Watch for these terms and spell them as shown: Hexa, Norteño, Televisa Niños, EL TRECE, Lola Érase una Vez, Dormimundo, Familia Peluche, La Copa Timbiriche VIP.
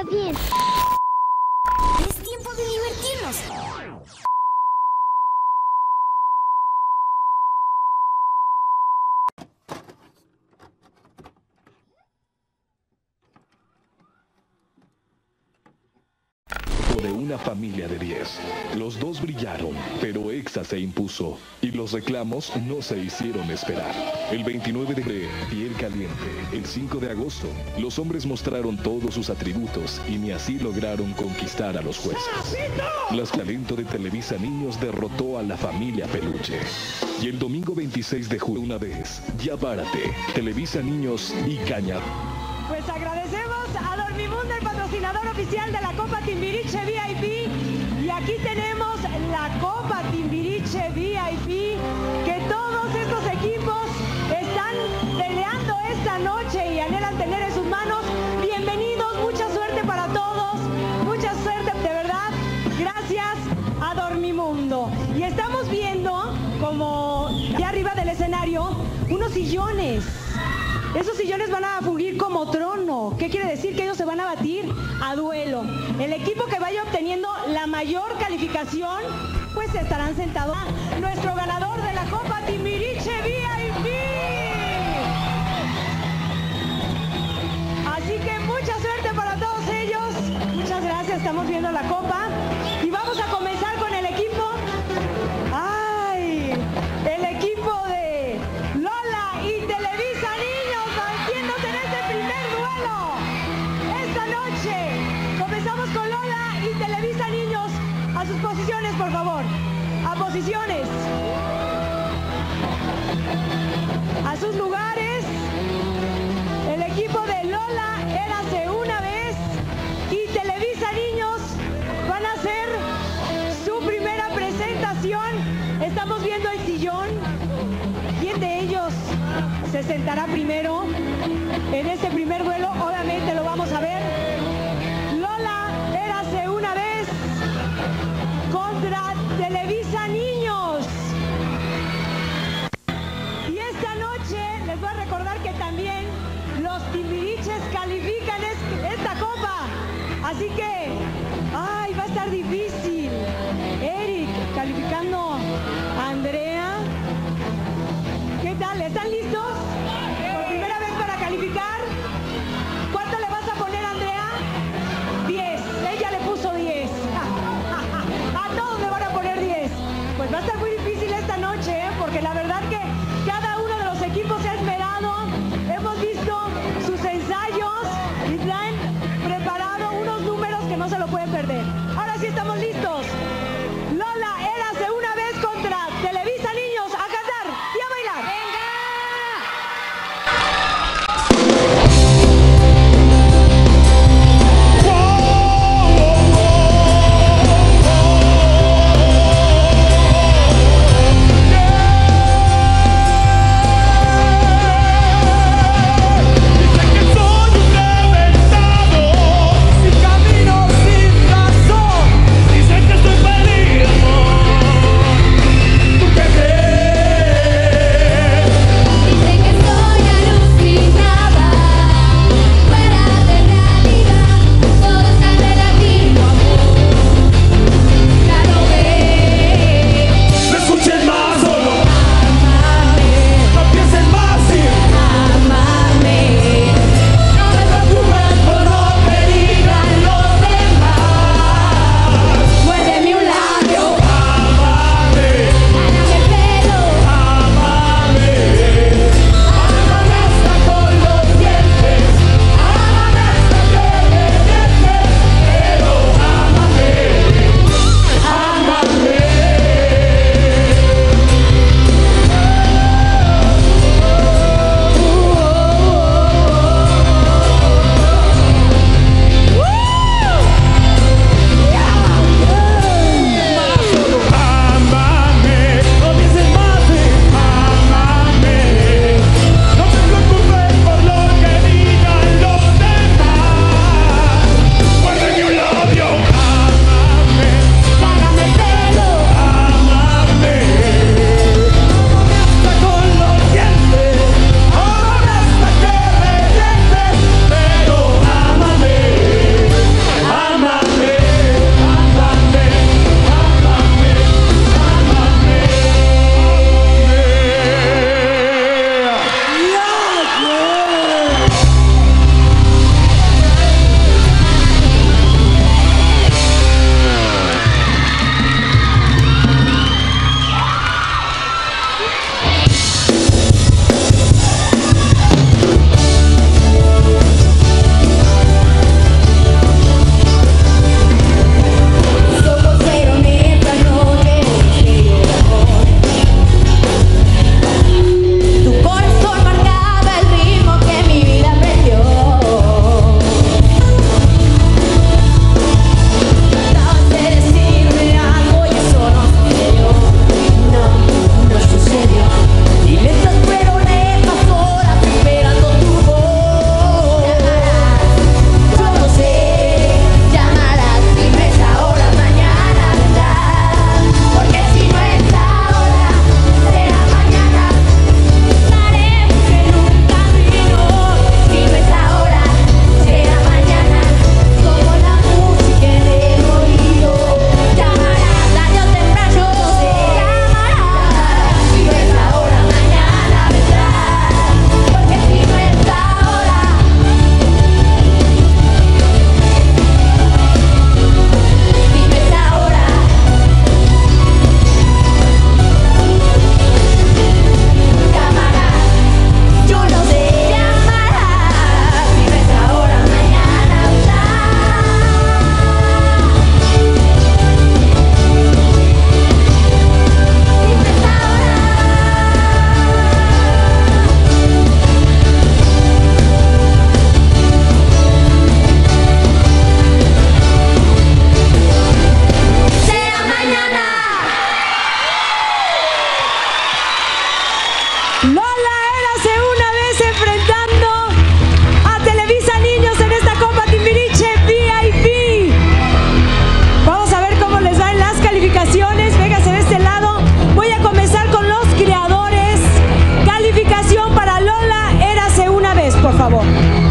está bien. Es tiempo de divertirnos. De una familia de 10. Los dos brillaron, pero Hexa se impuso y los reclamos no se hicieron esperar. El 29 de febrero, piel caliente. El 5 de agosto, los hombres mostraron todos sus atributos y ni así lograron conquistar a los jueces. Las talento de Televisa Niños derrotó a la familia Peluche. Y el domingo 26 de julio, una vez, ya párate, Televisa Niños y Caña. Pues agradecemos a Dormimundo, el patrocinador oficial de la Copa Timbiriche VIP. Y aquí tenemos la Copa Timbiriche VIP, que todos estos equipos están peleando esta noche y anhelan tener en sus manos. Bienvenidos, mucha suerte para todos, mucha suerte, de verdad. Gracias a Dormimundo. Y estamos viendo como de arriba del escenario unos sillones. Esos sillones van a fungir como trono. ¿Qué quiere decir? Que ellos se van a batir a duelo. El equipo que vaya obteniendo la mayor calificación, pues estarán sentados. Nuestro ganador de la Copa Timbiriche VIP. Así que mucha suerte para todos ellos. Muchas gracias, estamos viendo la copa. Y vamos a comenzar con el equipo. ¡Ay! El equipo de Lola y Televisa Niños. Comenzamos con Lola y Televisa Niños. A sus posiciones, por favor. A posiciones. A sus lugares. El equipo de Lola Érase una Vez y Televisa Niños van a hacer su primera presentación. Estamos viendo el sillón. ¿Quién de ellos se sentará primero en este primer duelo? Obviamente lo vamos a ver. Lola Érase una Vez contra Televisa Niños. Y esta noche les voy a recordar que también los timbiriches califican esta copa. Así que, ¡ay! Va a estar difícil. Eric calificando a Andrea. ¿Qué tal? ¿Están listos? Por primera vez para calificar. ¿Cuánto le vas a poner, Andrea? 10. Ella le puso 10. A todos le van a poner 10. Pues va a estar muy difícil esta noche, ¿eh? Porque la verdad que cada uno de los equipos se ha esperado. Hemos visto sus ensayos y traen preparado unos números que no se lo pueden perder. Ahora sí estamos listos. Lola Érase una Vez contra Televisa Niños. A cantar y a bailar. ¡Venga! por favor.